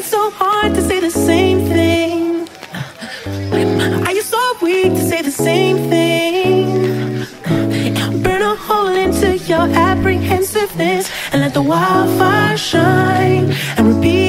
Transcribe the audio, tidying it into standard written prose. it's so hard to say the same thing. Are you so weak to say the same thing? Burn a hole into your apprehensiveness and let the wildfire shine and repeat.